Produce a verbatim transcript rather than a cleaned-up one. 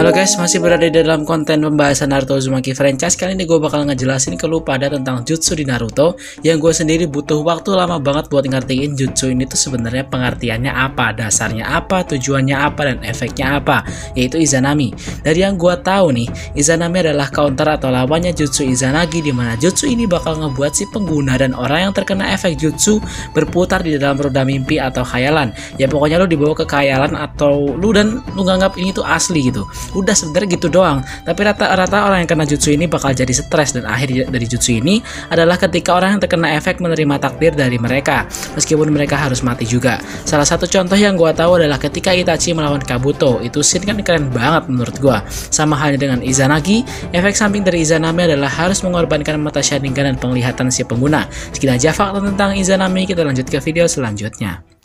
Halo guys, masih berada di dalam konten pembahasan Naruto Uzumaki franchise. Kali ini gue bakal ngejelasin ke lu pada tentang jutsu di Naruto yang gue sendiri butuh waktu lama banget buat ngertiin jutsu ini tuh sebenarnya pengertiannya apa, dasarnya apa, tujuannya apa, dan efeknya apa, yaitu Izanami. Dari yang gue tahu nih, Izanami adalah counter atau lawannya jutsu Izanagi, dimana jutsu ini bakal ngebuat si pengguna dan orang yang terkena efek jutsu berputar di dalam roda mimpi atau khayalan. Ya pokoknya lu dibawa ke khayalan atau lu dan lu nganggap ini tuh asli gitu. Udah sebenarnya gitu doang, tapi rata-rata orang yang kena jutsu ini bakal jadi stres, dan akhir dari jutsu ini adalah ketika orang yang terkena efek menerima takdir dari mereka meskipun mereka harus mati juga. Salah satu contoh yang gua tahu adalah ketika Itachi melawan Kabuto, itu scene kan keren banget menurut gua. Sama halnya dengan Izanagi, efek samping dari Izanami adalah harus mengorbankan mata Sharingan dan penglihatan si pengguna. Sekian aja fakta tentang Izanami, kita lanjut ke video selanjutnya.